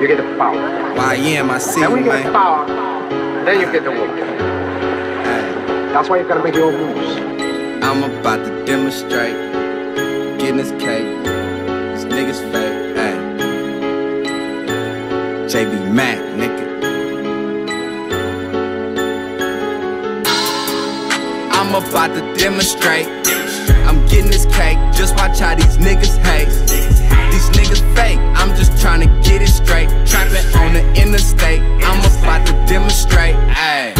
you get the power. I see you, man. Then you get the power, then you get the work. That's why you gotta make your own moves. I'm about to demonstrate, getting this cake, this nigga's fake, ayy. J.B. Mack, nigga. I'm about to demonstrate, I'm getting this cake, just watch how these niggas hate. These niggas fake, I'm just tryna get it straight. Trapping on the interstate, I'm about to demonstrate, ayy.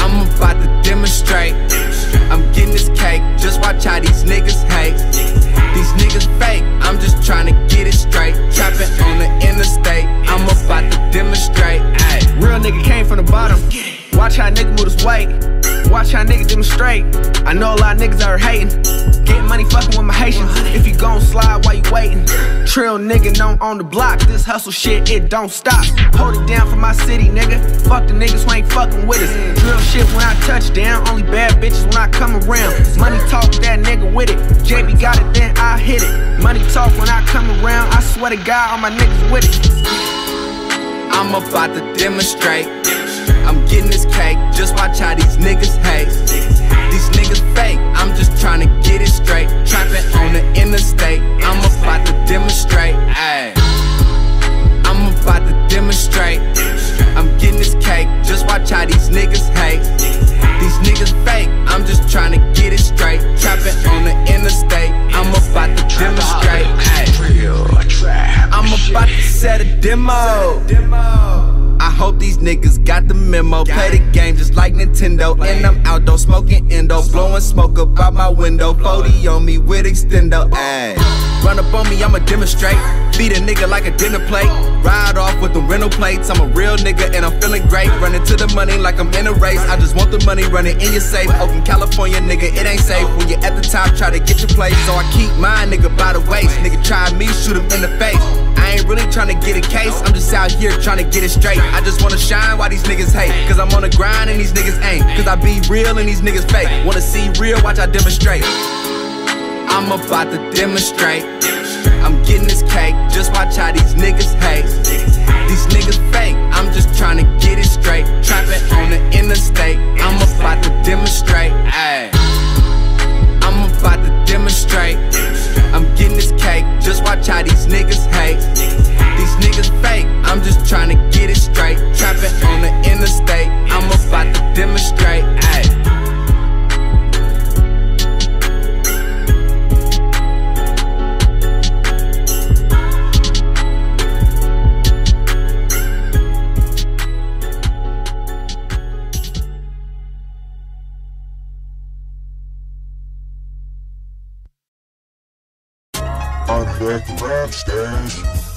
I'm about to demonstrate, I'm getting this cake, just watch how these niggas hate. These niggas fake, I'm just tryna get it straight. Trapping on the interstate, I'm about to demonstrate, ayy. Real nigga came from the bottom, watch how nigga move his weight. Watch how niggas demonstrate. I know a lot of niggas are hating. Get money fucking with my Haitians. If you gon' slide while you waiting. Trill nigga known on the block. This hustle shit, it don't stop. Hold it down for my city, nigga. Fuck the niggas who ain't fucking with us. Real shit when I touch down. Only bad bitches when I come around. Money talk, that nigga with it. JB got it, then I hit it. Money talk when I come around. I swear to God, all my niggas with it. I'm about to demonstrate. I'm getting this cake, just watch how these niggas hate. These niggas fake, I'm just tryna get it straight. Trapping on the interstate, I'm about to demonstrate, ayy. I'm about to demonstrate. I'm getting this cake, just watch how these niggas hate. These niggas fake, I'm just tryna get it straight. Trapping on the interstate, I'm about to demonstrate, ayy. I'm about to set a demo. I hope these niggas got the memo. Play the game just like Nintendo. And I'm out though smoking endo, blowing smoke up out my window. 40 on me with extendo. Ayy. Run up on me, I'ma demonstrate. Feed a nigga like a dinner plate. Ride off with the rental plates. I'm a real nigga and I'm feeling great. Running to the money like I'm in a race. I just want the money running in your safe. Oakland, California, nigga, it ain't safe. When you're at the top, try to get your place. So I keep mine, nigga, by the waist. Nigga, try me, shoot him in the face. I ain't really tryna get a case. I'm just out here tryna get it straight. I just wanna shine while these niggas hate. Cause I'm on the grind and these niggas ain't. Cause I be real and these niggas fake. Wanna see real, watch I demonstrate. I'm about to demonstrate. I'm getting this cake, just watch how these niggas hate. These niggas fake, I'm just tryna get it straight. Trapping on the interstate, I'm about to demonstrate, ayy. I'm about to demonstrate. I'm getting this cake, just watch how these niggas hate. These niggas fake, I'm just tryna get it straight. Trapping on the interstate, I'm about to demonstrate, ayy. Back to rap stage.